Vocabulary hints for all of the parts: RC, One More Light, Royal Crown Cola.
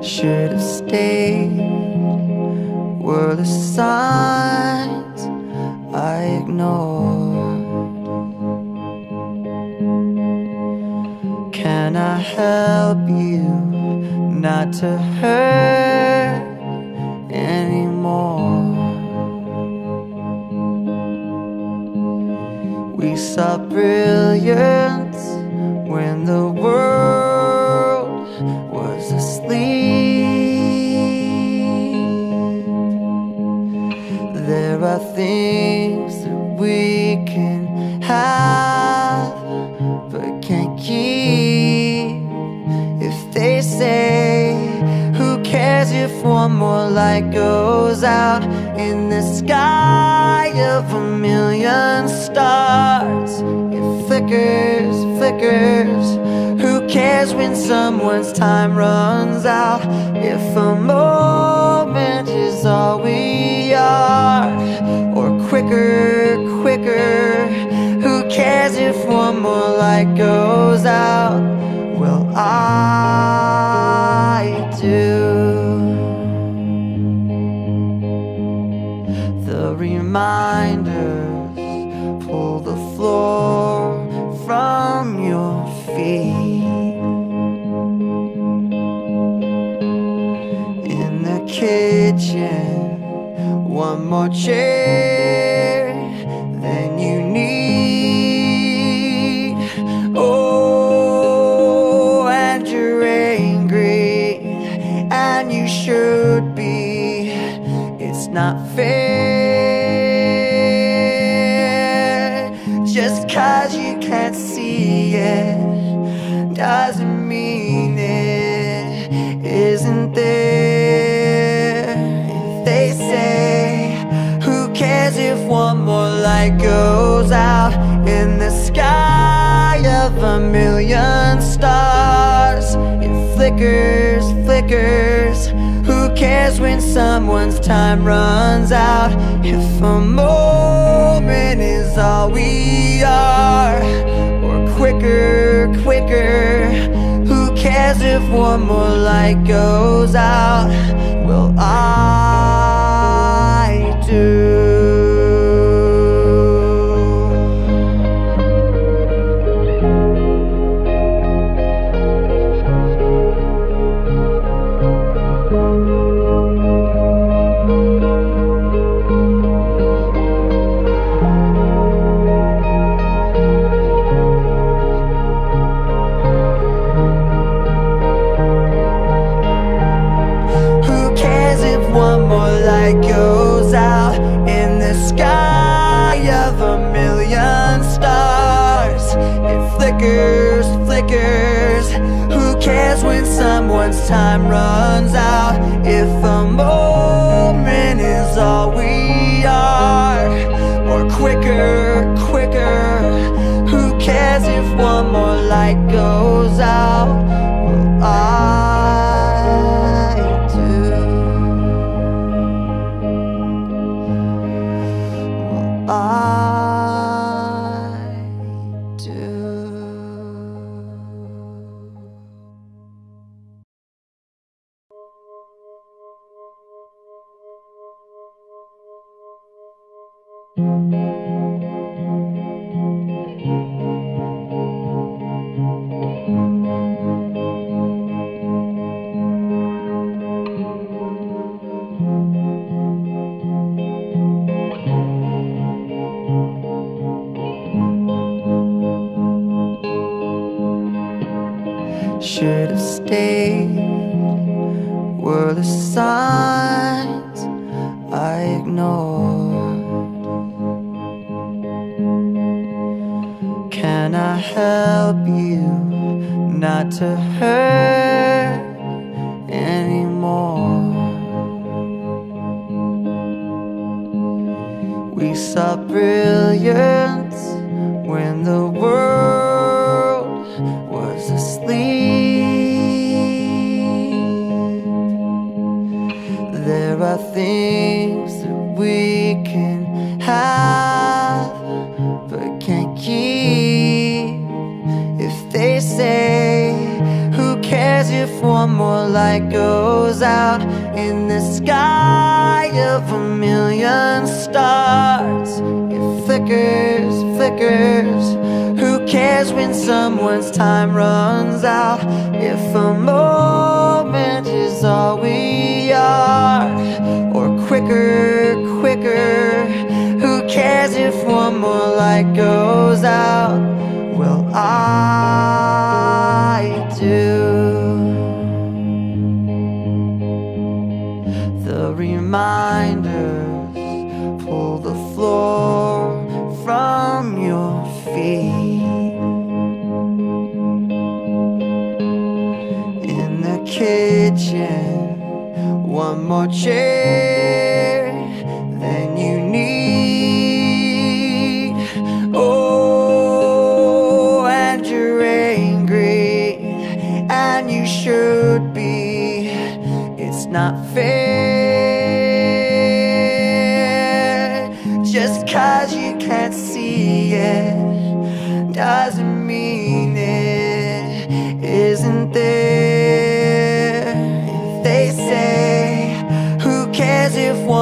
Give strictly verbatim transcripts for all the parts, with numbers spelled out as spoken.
Should have stayed. Were the signs I ignored? Can I help you not to hurt anymore? We saw brilliance when the world was asleep. There are things that we can have but can't keep. If they say, who cares if one more light goes out in the sky of a million stars? It flickers, flickers. Who cares when someone's time runs out? If a moment is all we are, or quicker, quicker. Who cares if one more light goes out? Well, I do. The reminders pull the floor from your feet. Kitchen, one more chair than you need. Oh, and you're angry, and you should be. It's not fair. Just 'cause you can't see it doesn't mean it isn't there. If one more light goes out in the sky of a million stars, it flickers, flickers. Who cares when someone's time runs out? If a moment is all we are, or quicker, quicker. Who cares if one more light goes out? Well, I do. Light goes out in the sky of a million stars. It flickers, flickers. Who cares when someone's time runs out? If a moment is all we are, or quicker, quicker. Who cares if one more light goes out? Well, I should have stayed. Were the signs I ignored? Can I help you not to hurt anymore? We saw brilliance when about things that we can have but can't keep. If they say, who cares if one more light goes out in the sky of a million stars? It flickers, flickers. Who cares when someone's time runs out? If a moment is all we are, or quicker, quicker. Who cares if one more light goes out? Well, I do. The reminders pull the floor from your feet. Kitchen, one more chair than you need. Oh, and you're angry, and you should be. It's not fair. Just 'cause you can't see it doesn't mean it isn't there.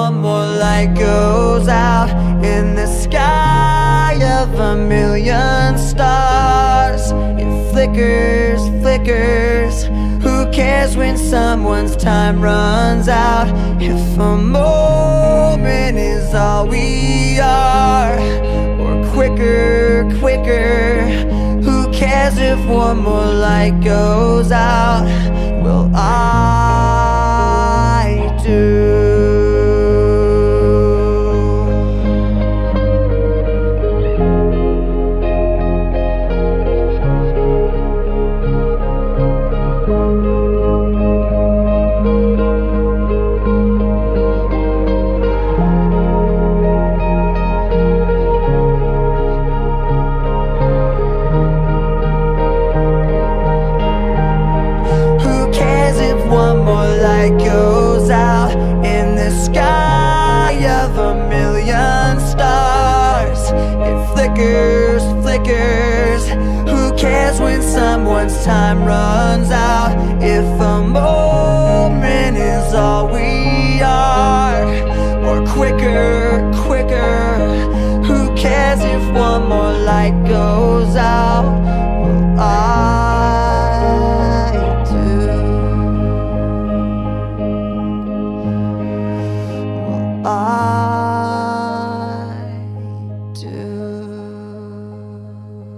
One more light goes out in the sky of a million stars. It flickers, flickers. Who cares when someone's time runs out? If a moment is all we are, or quicker, quicker. Who cares if one more light goes out? Well, I do. Goes out in the sky of a million stars. It flickers, flickers. Who cares when someone's time runs out? If a moment is all we are, or quicker, quicker. Who cares if one more light goes out?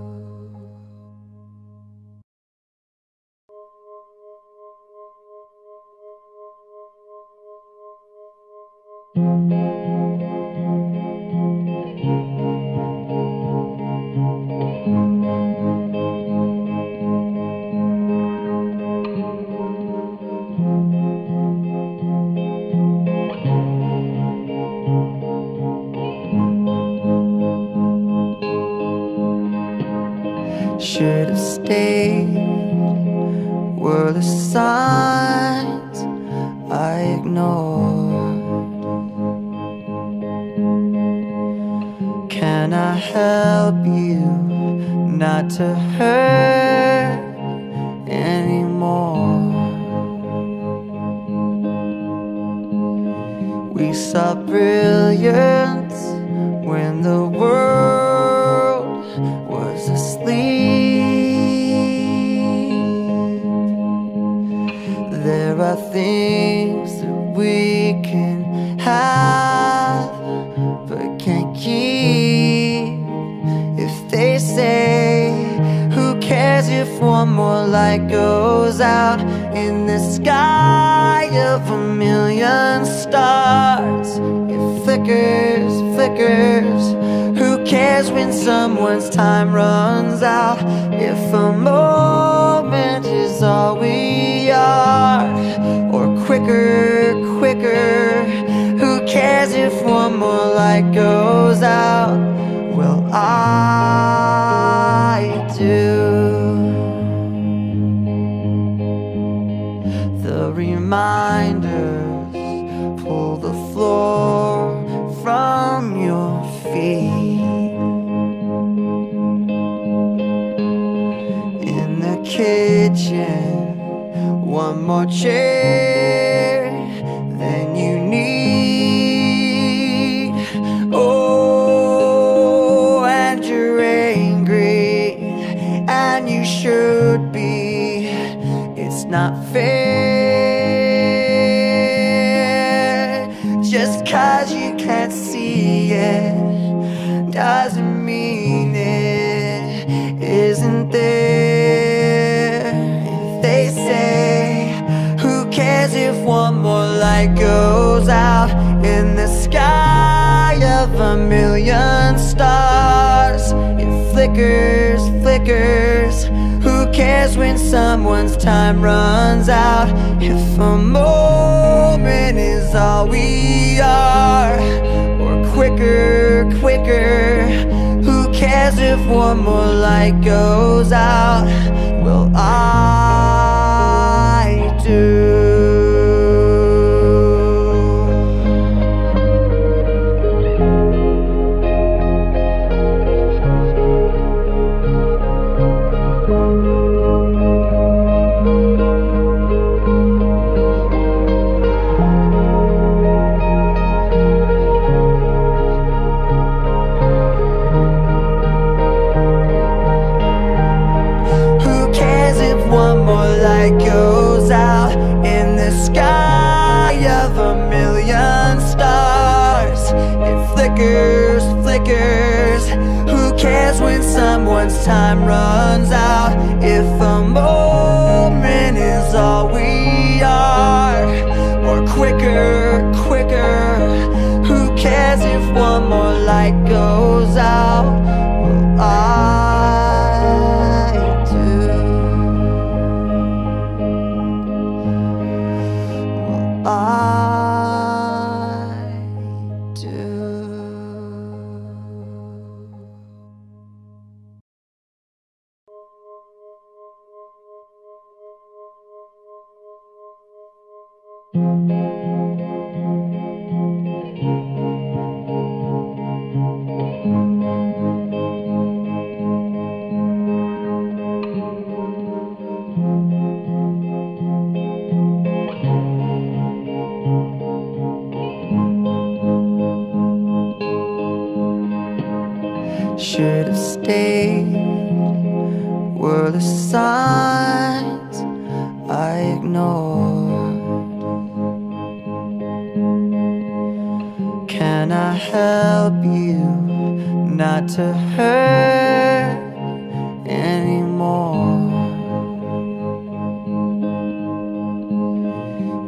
Well, I should have stayed. Were the signs I ignored? Can I help you not to hurt anymore? We saw brilliance when the world was asleep. There are things that we can have but can't keep. If they say, who cares if one more light goes out in the sky of a million stars? It flickers, flickers. Who cares when someone's time runs out? If a moment is all we are, or quicker, quicker. Who cares if one more light goes out? Well, I do. The reminders pull more chair than you need. Oh, and you're angry, and you should be. It's not fair. Just 'cause you can't see it doesn't mean it isn't there. If one more light goes out in the sky of a million stars, it flickers, flickers. Who cares when someone's time runs out? If a moment is all we are, or quicker, quicker. Who cares if one more light goes out? Will I do? Goes out in the sky of a million stars. It flickers, flickers. Who cares when someone's time runs out? If a moment is all we are, or quicker, quicker. Who cares if one more light goes out? Well, I do. I do. Should have stayed, were the signs I ignored. Can I help you not to hurt anymore?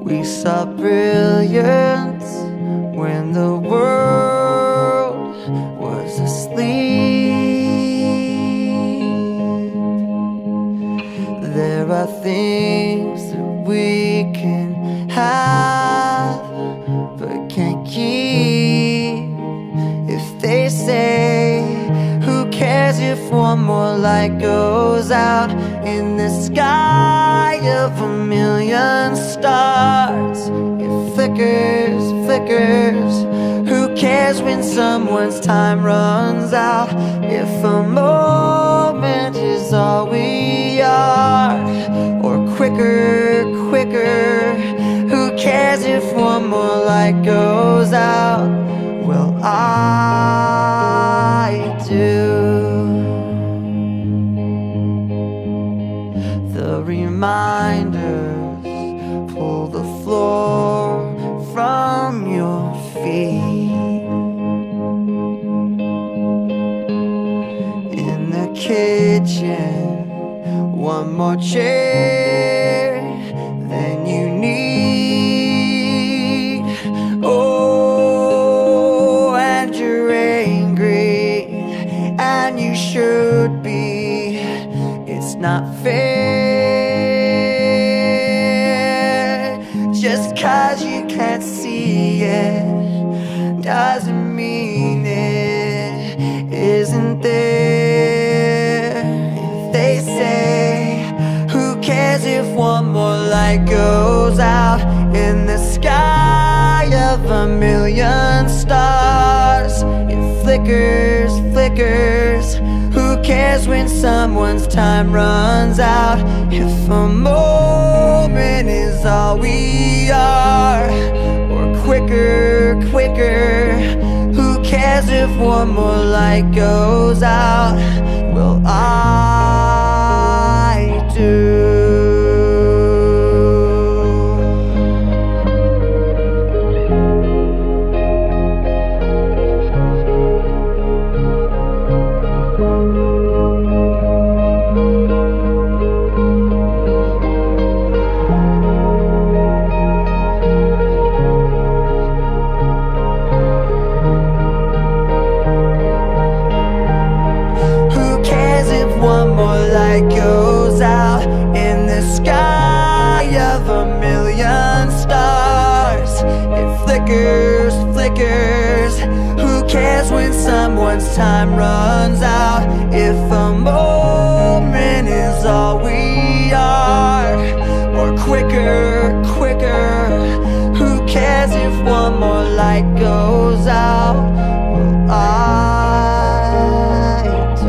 We saw brilliance when the world was asleep. There are things that we can have but can't keep. If they say, who cares if one more light goes out in the sky of a million stars? It flickers, flickers. Who cares when someone's time runs out? If a moment is all we are, or quicker, quicker. Who cares if one more light goes out? Well, I do. The reminders pull the floor from your feet. In the kitchen, one more chair than you need. Oh, and you're angry, and you should be. It's not fair. Just 'cause you can't see it doesn't mean it isn't there. If they say, who cares if one more light goes out in the sky of a million stars? It flickers, flickers. Who cares when someone's time runs out? If a moment Ten is all we are, or quicker, quicker. Who cares if one more light goes out? Well, I do. Flickers, flickers. Who cares when someone's time runs out? If a moment is all we are, or quicker, quicker. Who cares if one more light goes out? Well, I do.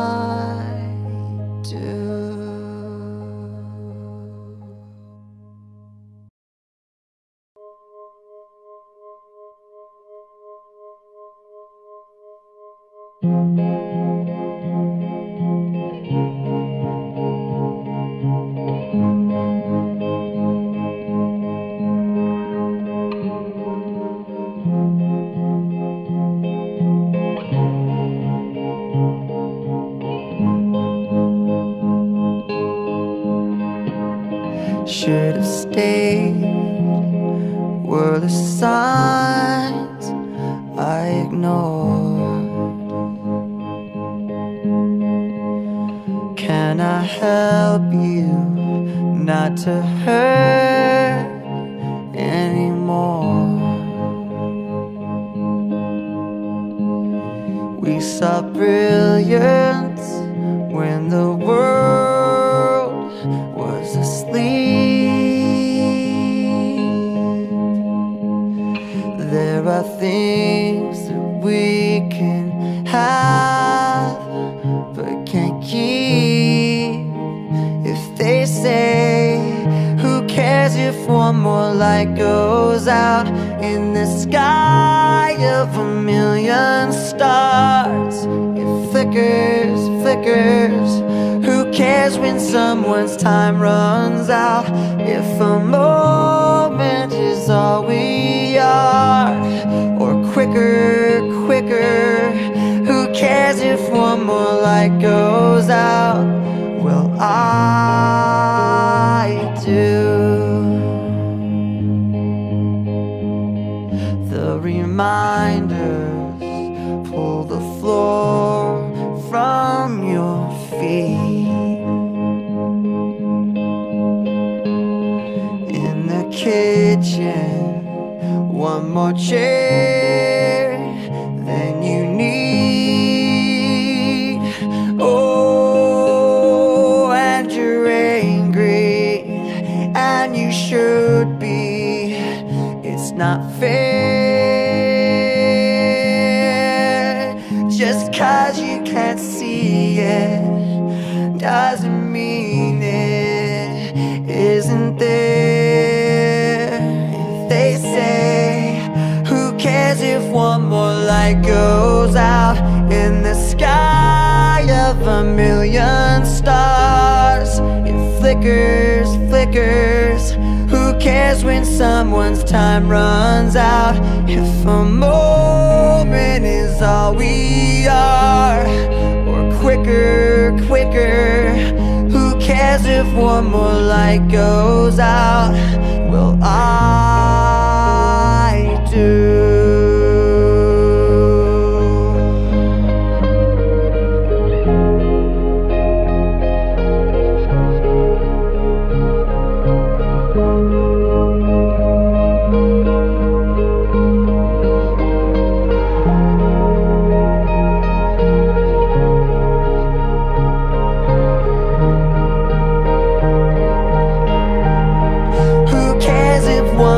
Well, I should have stayed. Were the signs I ignored? Can I help you not to hurt anymore? We saw brilliance when the world was asleep. There are things that we can have but can't keep. If they say, who cares if one more light goes out? In the sky of a million stars, it flickers, flickers. Who cares when someone's time runs out? If a moment is all we are, or quicker, quicker. Who cares if one more light goes out? Well, I do. The reminders pull the floor from your feet. In the kitchen, one more chair than you need. Oh, and you're angry, and you should be. It's not fair. Just 'cause you can't see it doesn't mean it isn't there. If they say, if one more light goes out? In the sky of a million stars, it flickers, flickers. Who cares when someone's time runs out? If a moment is all we are, or quicker, quicker. Who cares if one more light goes out? Well, I do. Who cares if one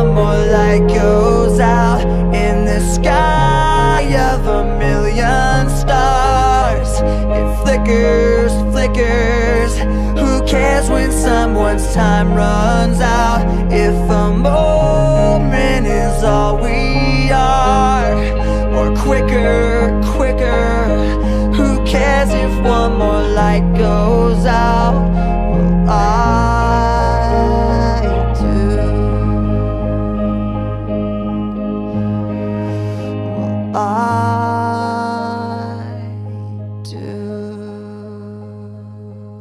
time once time runs out. If a moment is all we are, or quicker, quicker, who cares if one more light goes out? Well, I do. Well, I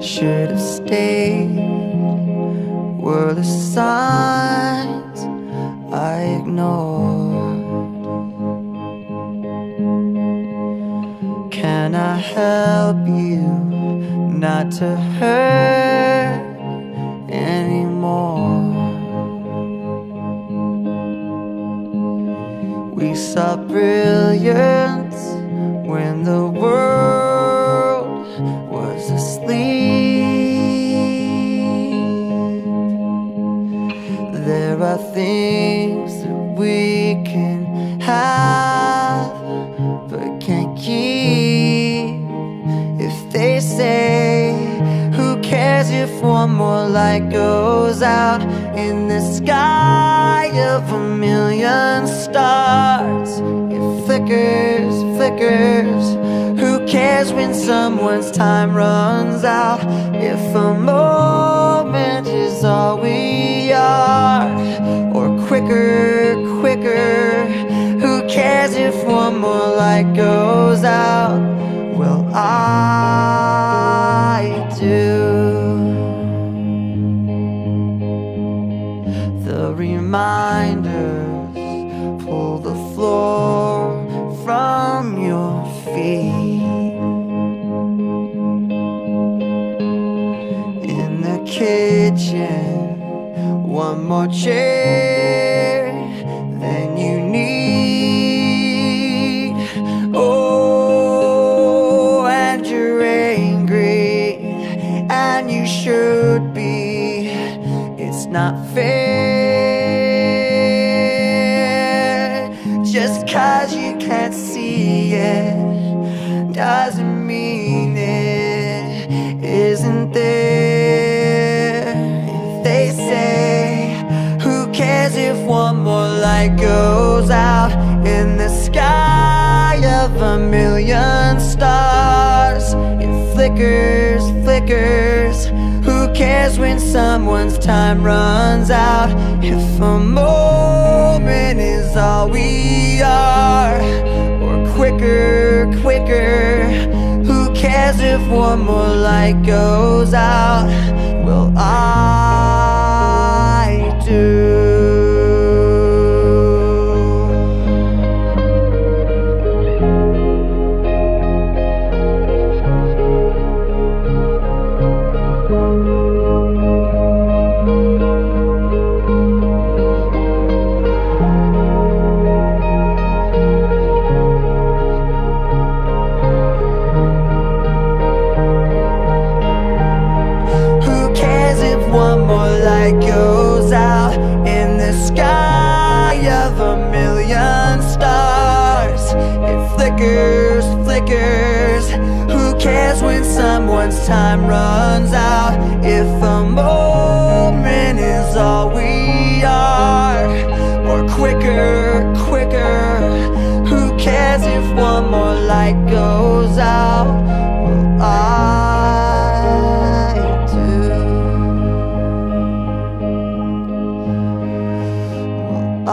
should have stayed. Were the signs I ignored? Can I help you not to hurt anymore? We saw brilliance when the world was asleep. There are things that we can have but can't keep. If they say, who cares if one more light goes out? In the sky of a million stars, it flickers, flickers. Who cares when someone's time runs out? If a moment is all we are, or quicker, quicker, who cares if one more light goes out? Well, I do. The reminders pull the floor from your feet. In the kitchen, one more chair than you need. Oh, and you're angry, and you should be. It's not fair. Just 'cause you can't see it doesn't mean it isn't there. If they say, who cares if one more light goes out? In the sky of a million stars, it flickers, flickers. Who cares when someone's time runs out? If a moment is all we are, or quicker, quicker, who cares if one more light goes out? Well, I do. Flickers, flickers. Who cares when someone's time runs out? If a moment is all we are, or quicker, quicker, who cares if one more light goes out? Well, I do. Well, I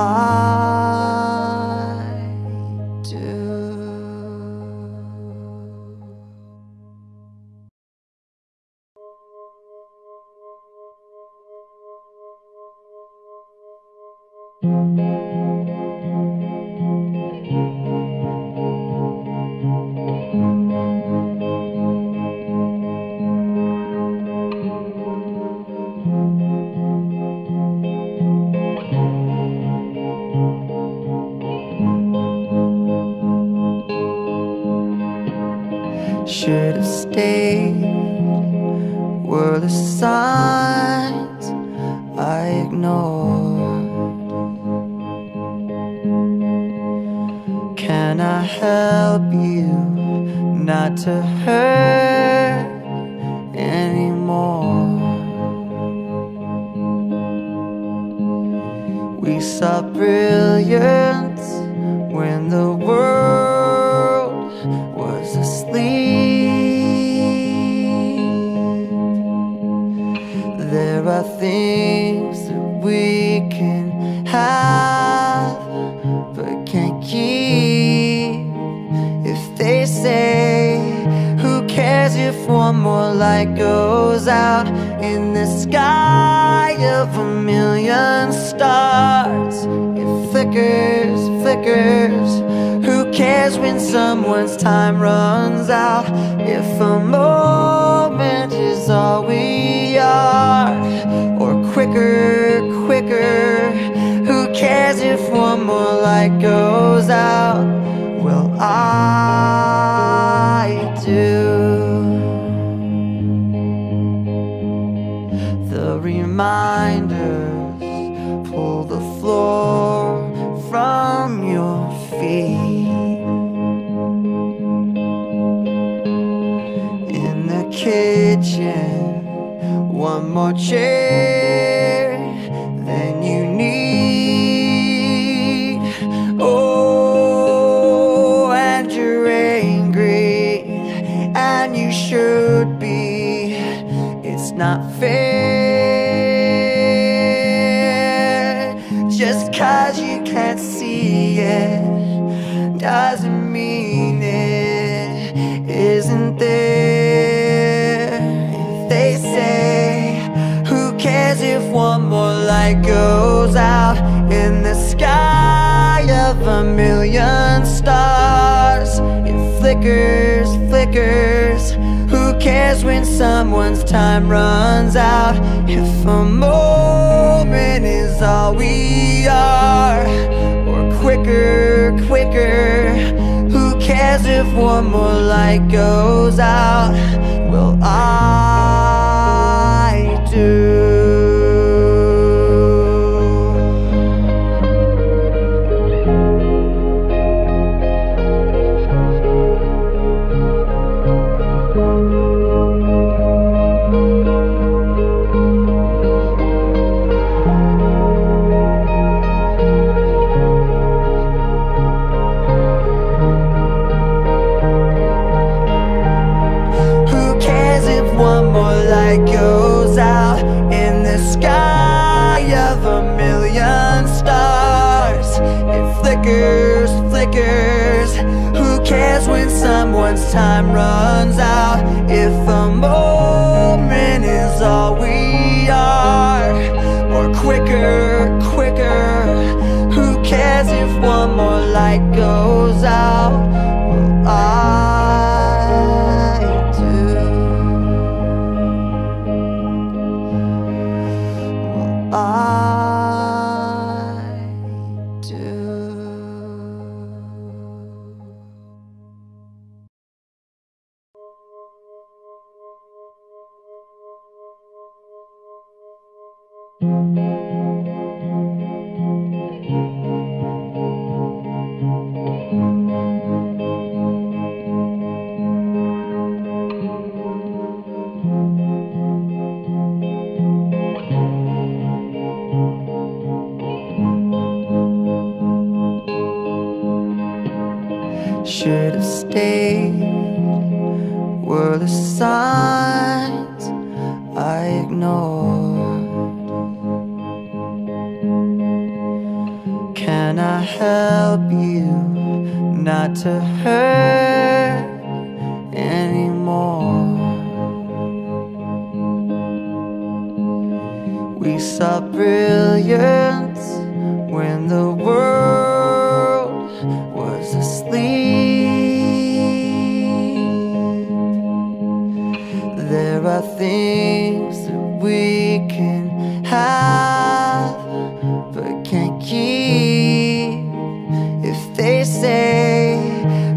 were the signs I ignored. Can I help you not to hurt anymore? We saw brilliance when the world was asleep. There are things that we can have but can't keep. If they say, who cares if one more light goes out in the sky of a million stars? It flickers, flickers. Who cares when someone's time runs out? If a moment is all we are, or quicker, quicker. Who cares if one more light goes out? Well, I do. The reminders pull the floor from your feet. In the kitchen, one more chair than you need. Oh, and you're angry, and you should be. It's not fair. Just 'cause you can't see it doesn't mean it isn't there. If they say, who cares if one more light goes out in the sky of a million stars? It flickers, flickers. Who cares when someone's time runs out? If a moment is all we are, or quicker, quicker. Who cares if one more light goes out? Well, I do. Goes out in the sky of a million stars. It flickers, flickers. Who cares when someone's time runs out? If a moment is all we are, or quicker, quicker. Who cares if one more light goes out? Well, I should have stayed were the signs I ignored. Can I help you not to hurt anymore? We saw brilliance when the world was asleep. There are things that we can have but can't keep. If they say,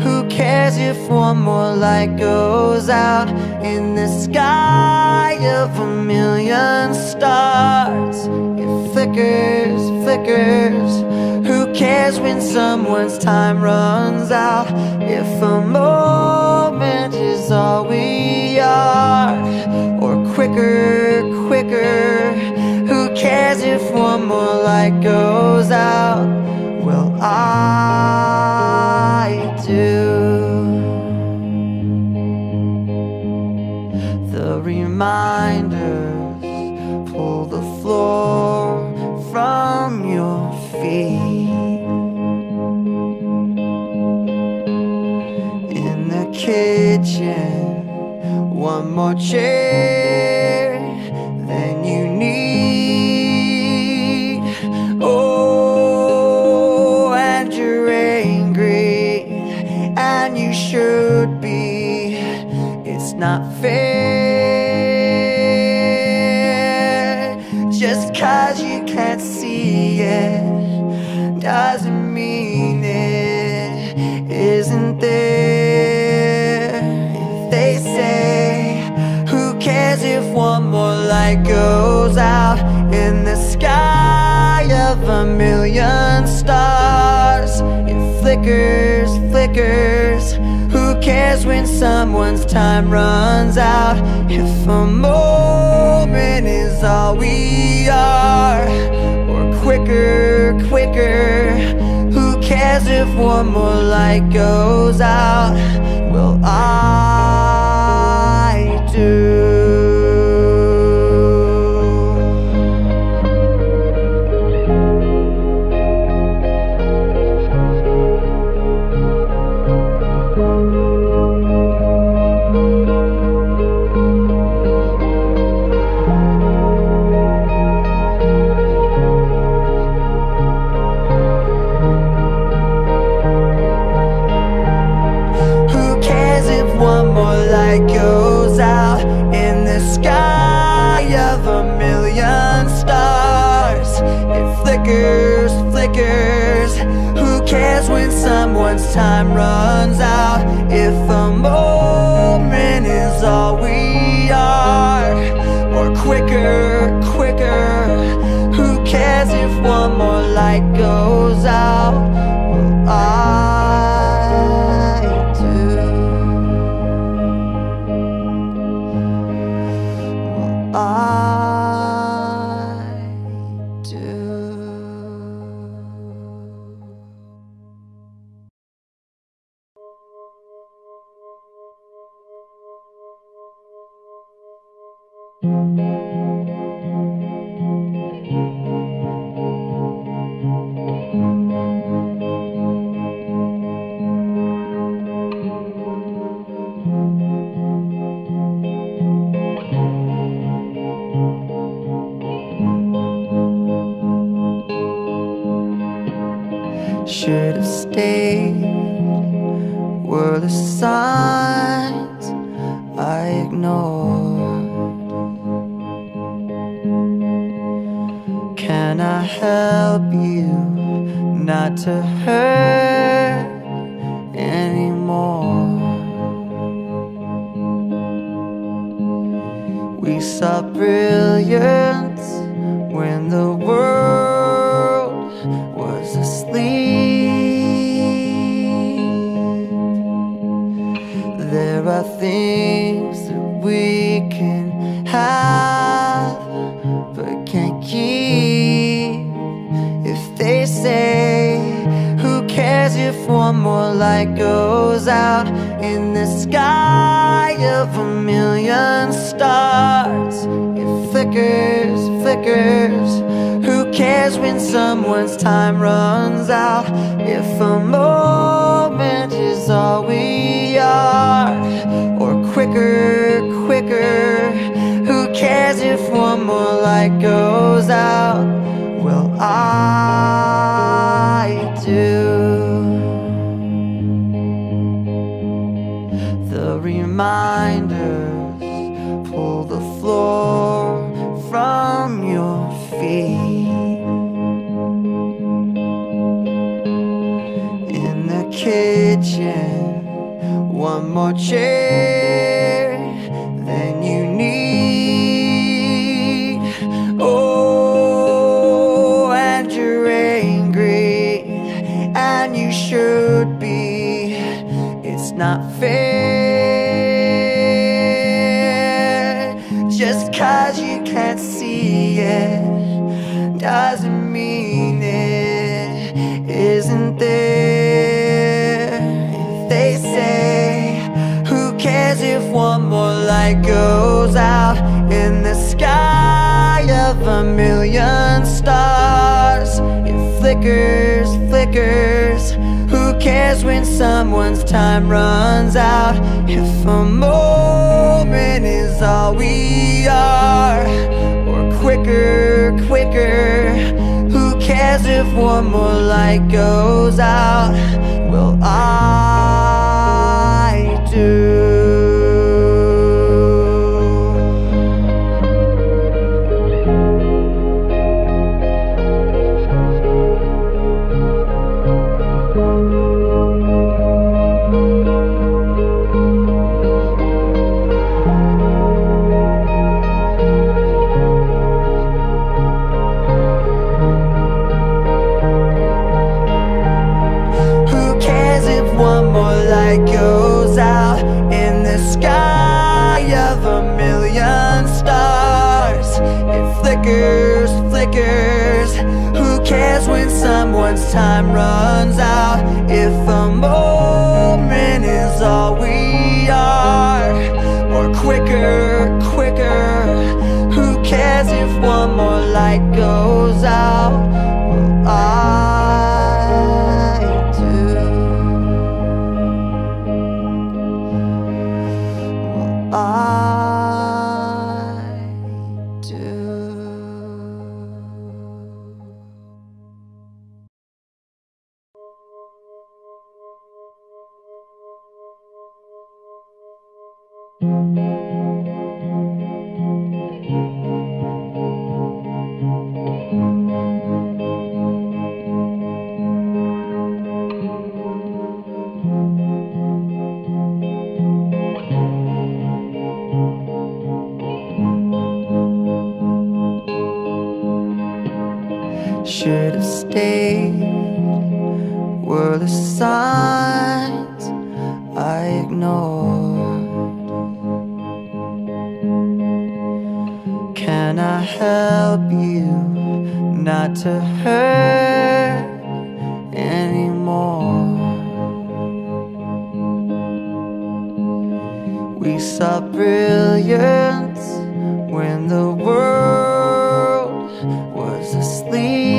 who cares if one more light goes out in the sky of a million stars. It flickers, flickers. Who cares when someone's time runs out? If a moment is all we are, or quicker, quicker. Who cares if one more light goes out? Well, I do. The reminders pull the floor from your feet. In the kitchen, one more chair than you need. Oh, and you're angry, and you should be. It's not fair. Just 'cause you can't see it doesn't mean it isn't there. If they say, who cares if one more light goes out? In the sky of a million stars, it flickers, flickers. Who cares when someone's time runs out? If a moment is all we are, or quicker, quicker. If one more light goes out, well, I do. One more light goes out. In the sky of a million stars, it flickers, flickers. Who cares when someone's time runs out? If a moment is all we are, or quicker, quicker. Who cares if one more light goes out? Well, I should have stayed. Were the signs I ignored? Can I help you not to hurt anymore? We saw brilliance when the world was asleep. There are things that we can have but can't keep. If they say, who cares if one more light goes out? In the sky of a million stars, it flickers, flickers. Who cares when someone's time runs out? If a moment is all we are, or quicker, quicker. Who cares if one more light goes out? Well, I do. The reminders pull the floor from your feet. In the kitchen, one more chair than you need. not fair. Just cause you can't see it doesn't mean it isn't there. If they say, who cares if one more light goes out in the sky of a million stars? It flickers, flickers. Who cares when someone's time runs out? If a moment is all we are, or quicker, quicker. Who cares if one more light goes out? Well, I do. Goes out in the sky of a million stars. It flickers, flickers. Who cares when someone's time runs out? If a moment is all we are, or quicker, quicker. Who cares if one more light goes out? Well, I should have stayed. Were the signs I ignored? Can I help you not to hurt anymore? We saw brilliance when the world was asleep.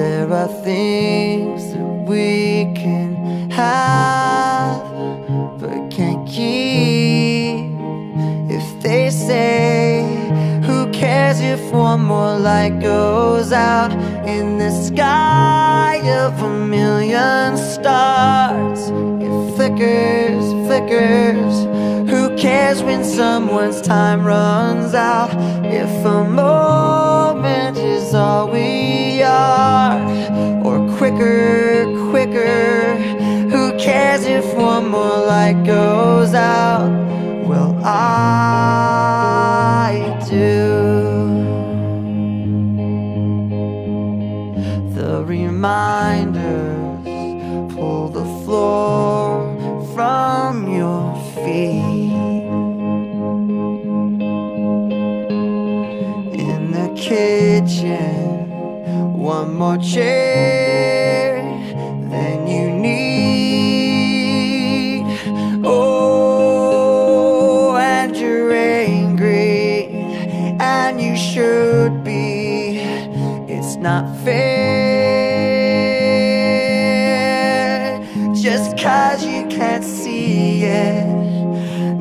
There are things that we can have but can't keep. If they say, who cares if one more light goes out in the sky of a million stars? It flickers, flickers. Who cares when someone's time runs out? If a moment is all we are, or quicker, quicker. Who cares if one more light goes out? Well, I do. The reminders pull the floor from your feet. Kitchen, one more chair than you need. Oh, and you're angry, and you should be. It's not fair. Just cause you can't see it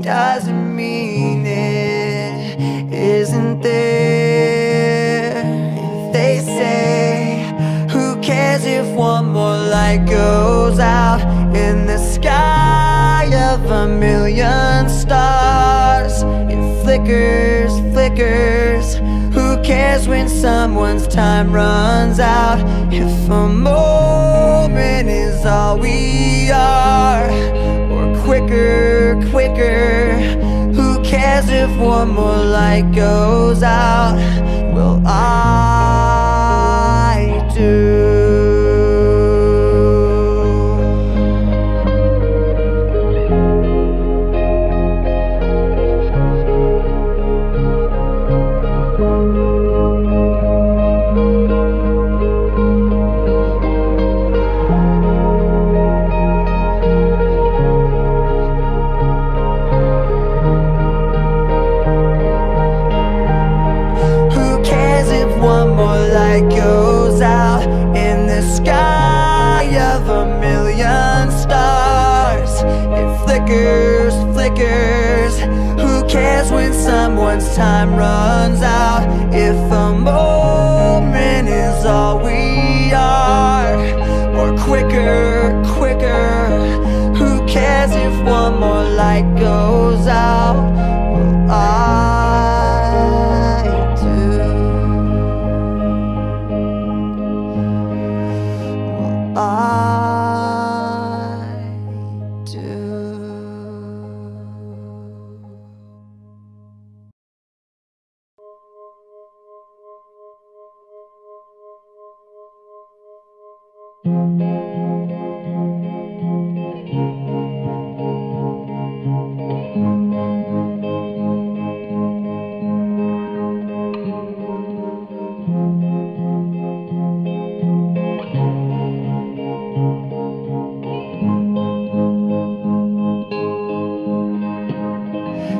doesn't mean it isn't there. If one more light goes out in the sky of a million stars, it flickers, flickers. Who cares when someone's time runs out? If a moment is all we are, or quicker, quicker. Who cares if one more light goes out? Well, I do. cares? Who cares when someone's time runs out? If a moment is all we are, or quicker, quicker. Who cares if one more light goes out? Well, I do. Well, I do.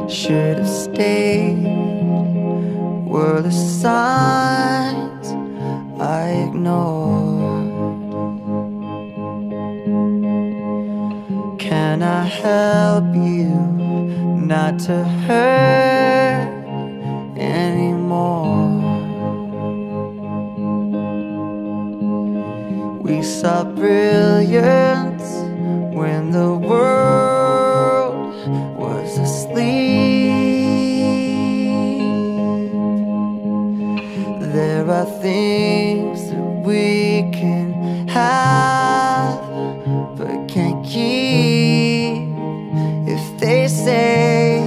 Should have stayed, were the signs I ignored. Can I help you not to hurt anymore? We saw brilliance when the world was asleep. There are things that we can have but can't keep. If they say,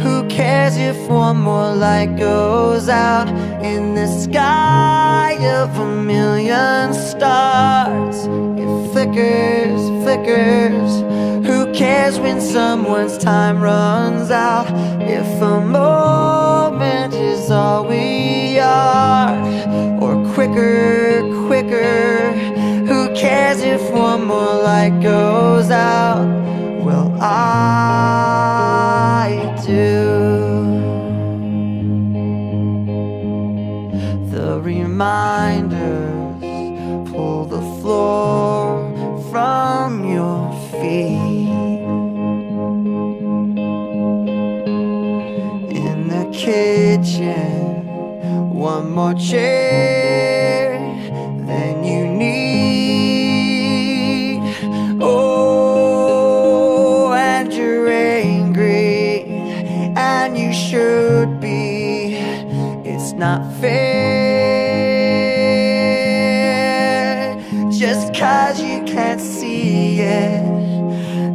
who cares if one more light goes out? In the sky of a million stars, it flickers, flickers. Who cares when someone's time runs out? If a moment is all we are, or quicker, quicker. Who cares if one more light goes out? Well, I do. The reminders pull the floor from your feet. In the kitchen, one more chair than you need. Oh, and you're angry, and you should be. It's not fair. Just 'cause you can't see it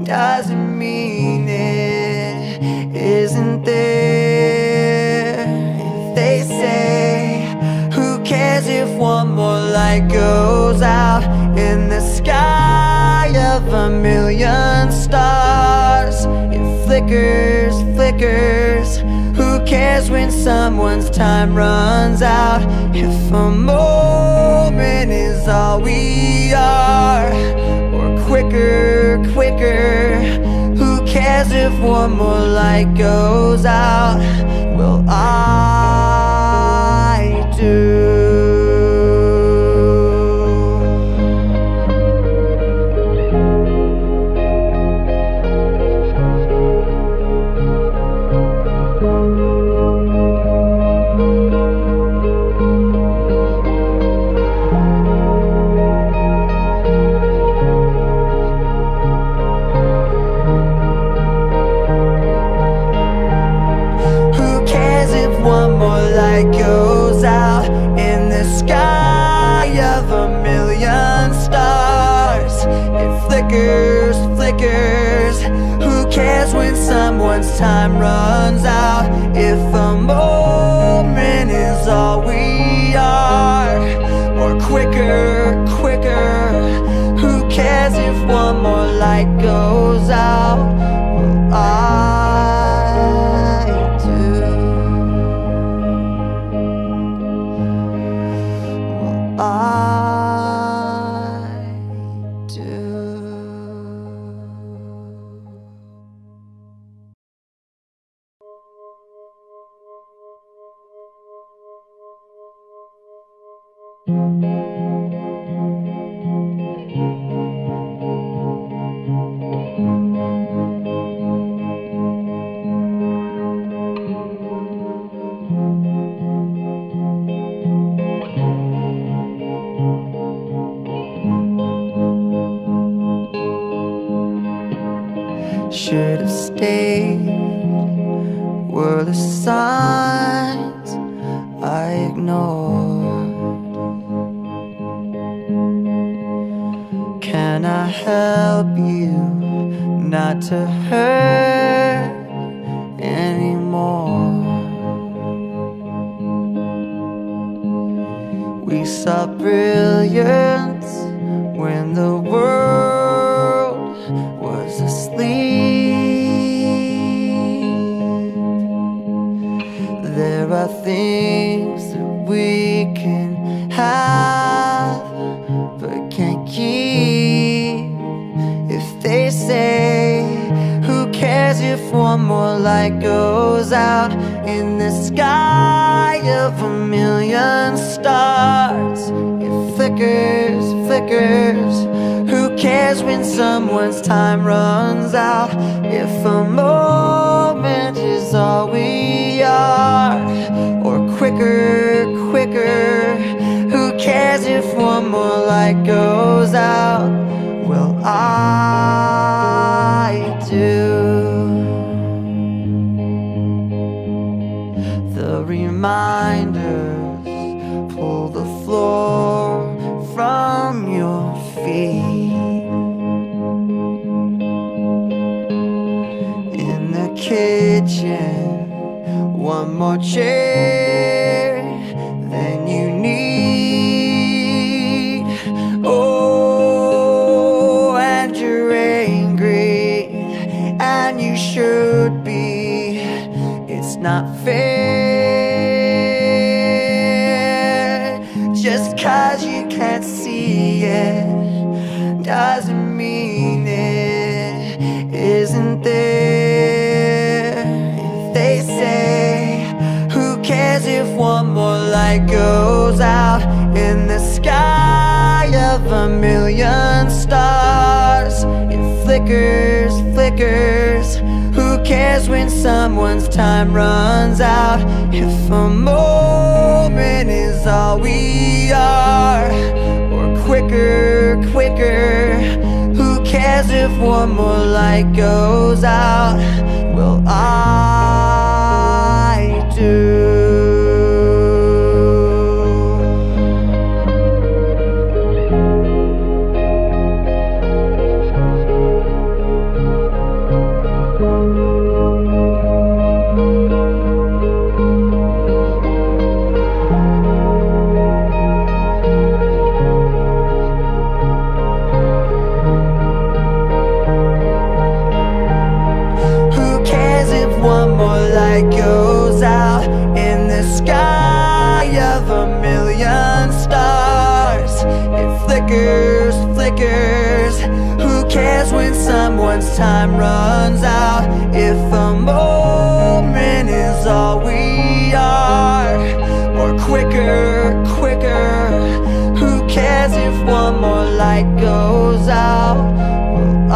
doesn't mean it isn't there. If they say, who cares if one more light goes out? In the sky of a million stars, it flickers, flickers. Who cares when someone's time runs out? If a moment is all we are, or quicker, quicker. Who cares if one more light goes out? Well, I do. Flickers, flickers. Who cares when someone's time runs out? If a moment is all we are, or quicker, quicker. Who cares if one more light goes out? Well, I do. Well, I were the signs I ignored. Can I help you not to hurt anymore? We saw brilliance when the world was asleep. There are things that we can have but can't keep. If they say, who cares if one more light goes out in the sky of a million stars? It flickers, flickers. Who cares when someone's time runs out? If a moment is all we are, or quicker, quicker. Who cares if one more light goes out? Well, I do. The reminders pull the floor from your feet. In the kitchen, one more chair than you need. Oh, and you're angry, and you should be. It's not fair. Just 'cause you can't see it doesn't mean it isn't there. If they say, who cares if one more light goes out in the sky of a million stars? It flickers, flickers. Who cares when someone's time runs out? If a moment is all we are, or quicker, quicker. Who cares if one more light goes out? Well, I do. Light goes out in the sky of a million stars. It flickers, flickers. Who cares when someone's time runs out? If a moment is all we are, or quicker, quicker. Who cares if one more light goes out? Well, I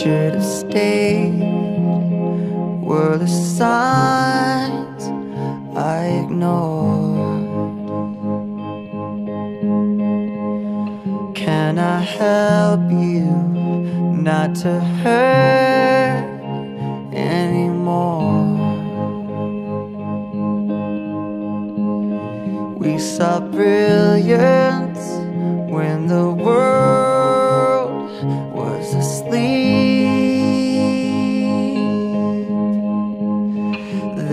should have stayed. Were the signs I ignored? Can I help you not to hurt anymore? We saw brilliance when the world was asleep.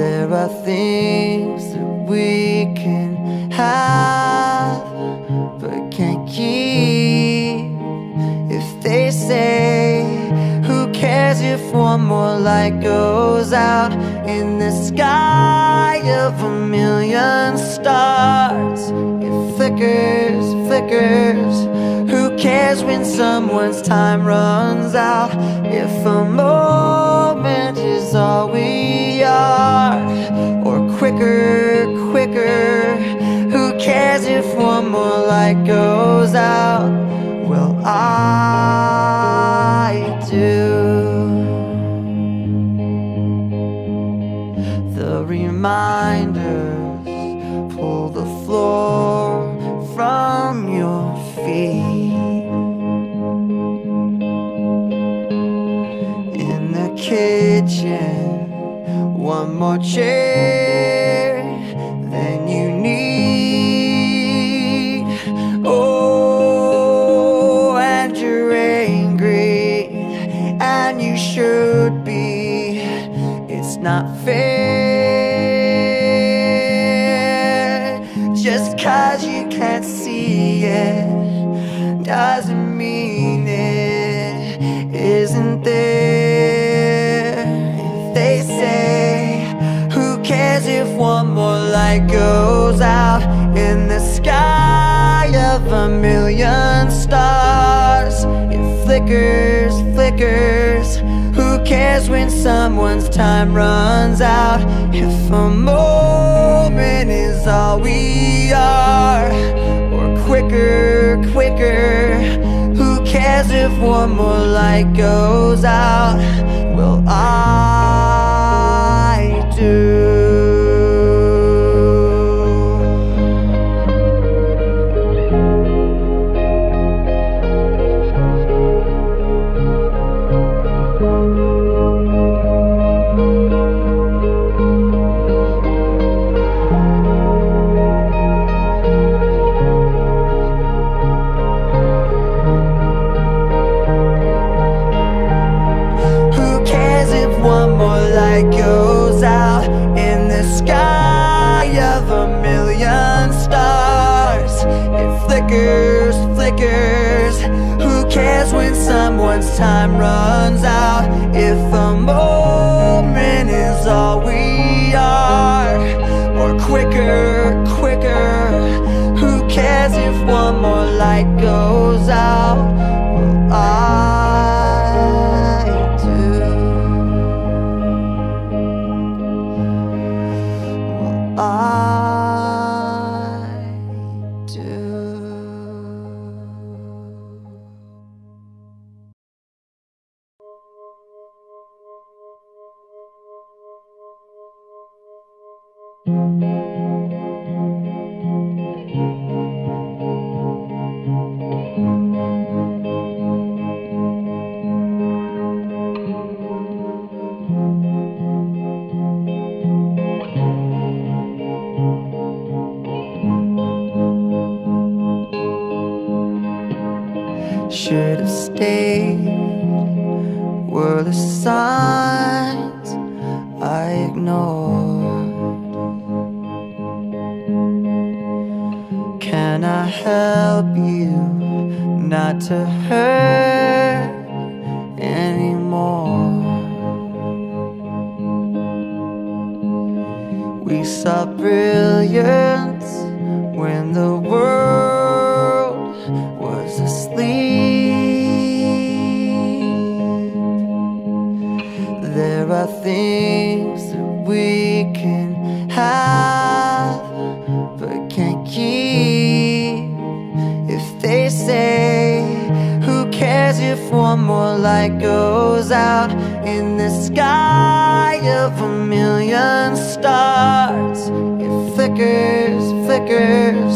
There are things that we can have but can't keep. If they say, who cares if one more light goes out in the sky of and stars. It flickers, flickers. Who cares when someone's time runs out? If a moment is all we are, or quicker, quicker. Who cares if one more light goes out? Well, I do. The reminders pull the floor from your feet. In the kitchen, one more chair than you need. Oh, and you're angry, and you should be. It's not fair. Just 'cause you can't see it doesn't mean it isn't there. If they say, who cares if one more light goes out? In the sky of a million stars, it flickers, flickers. Who cares when someone's time runs out? If a moment is all we are, or quicker, quicker. Who cares if one more light goes out? Well, I do. Light goes out in the sky of a million stars. It flickers, flickers. Who cares when someone's time runs out? If a moment is all we are, or quicker, quicker. Who cares if one more light goes out? Well, I should have stayed. Were the signs I ignored? Can I help you not to hurt anymore? We saw brilliance when the world was asleep. There are things that we can have but can't keep. If they say, who cares if one more light goes out? In the sky of a million stars, it flickers, flickers.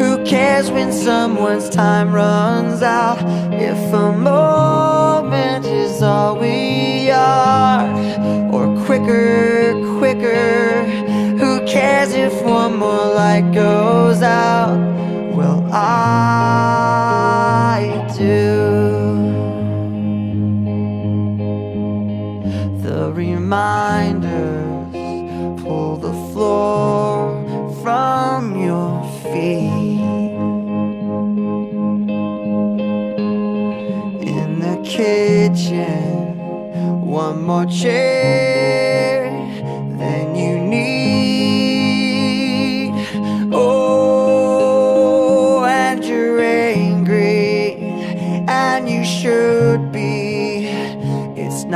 Who cares when someone's time runs out? If a moment is all we are, or quicker, quicker. Who cares if one more light goes out? Well, I do. The reminders pull the floor from your feet. In the kitchen, one more chair than you need.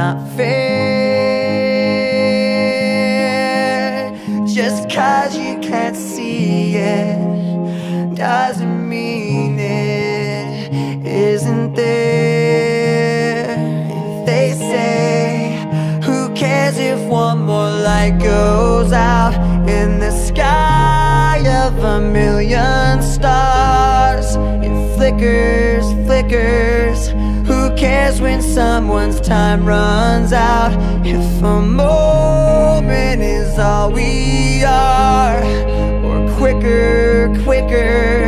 not fair. Just cause you can't see it doesn't mean it isn't there. If they say, who cares if one more light goes out in the sky of a million stars? It flickers, flickers. Who cares when someone's time runs out? If a moment is all we are, or quicker, quicker.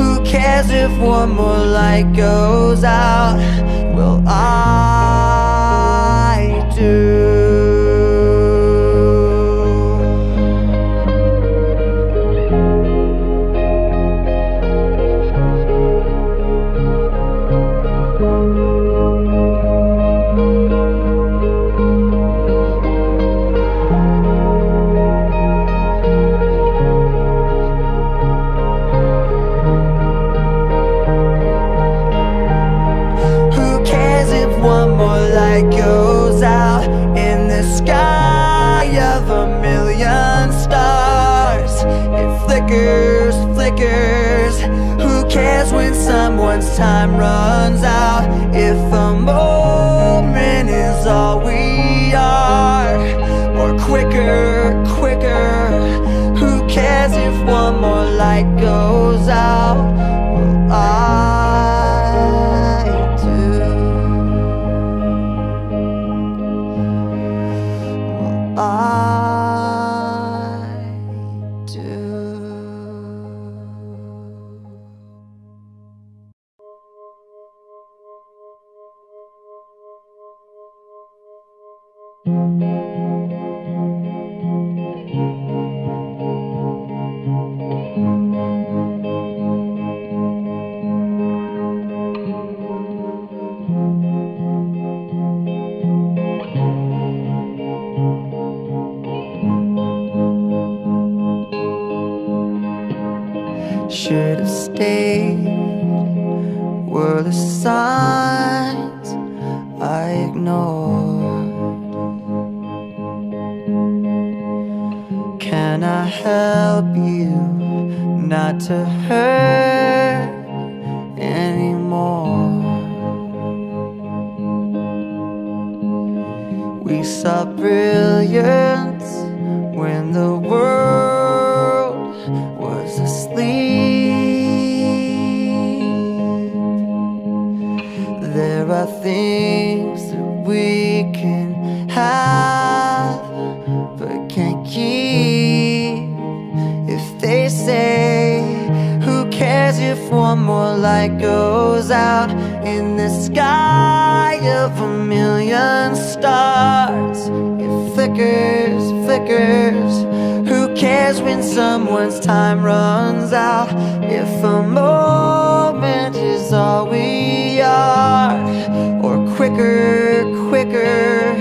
Who cares if one more light goes out? Well, I do. It goes out in the sky of a million stars. It flickers, flickers. Who cares when someone's time runs out? If a moment is all we are, or quicker, quicker. Who cares if one more light goes out? Well, I should have stayed. Were the signs I ignored? Can I help you not to hurt anymore? We saw brilliance when the world was asleep. There are things that we can have but can't keep. If they say, who cares if one more light goes out in the sky of a million stars? It flickers, flickers. Who cares when someone's time runs out? If a moment is all we are, or quicker, quicker.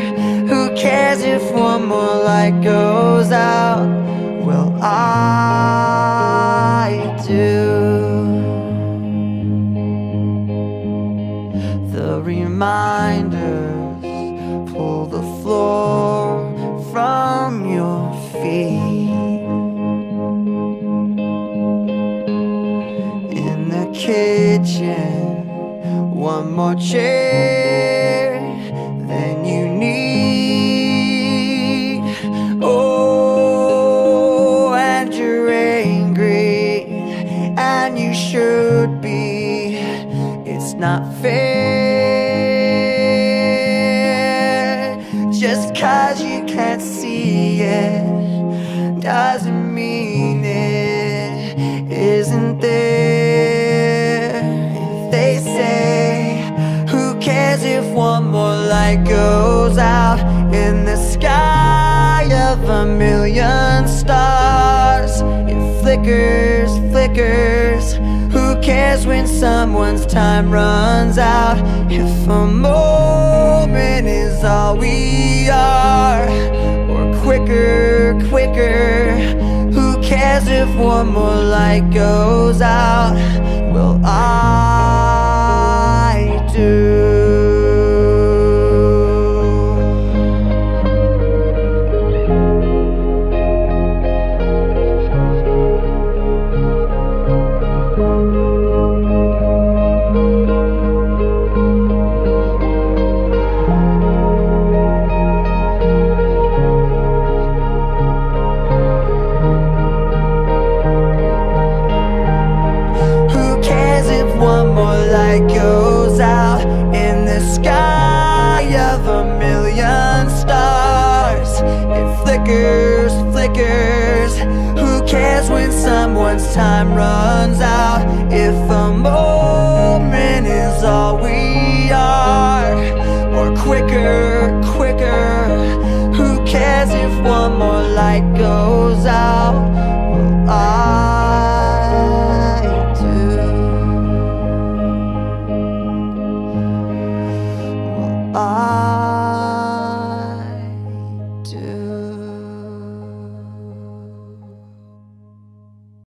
Who cares if one more light goes out? Well, I do. The reminders pull the floor from your feet. Kitchen, one more chair than you need. Oh, and you're angry, and you should be. It's not fair. Just cause you can't see it doesn't mean it isn't there. If one more light goes out in the sky of a million stars, it flickers, flickers. Who cares when someone's time runs out? If a moment is all we are, or quicker, quicker. Who cares if one more light goes out? Well, I do. flickers. Who cares when someone's time runs out? If I'm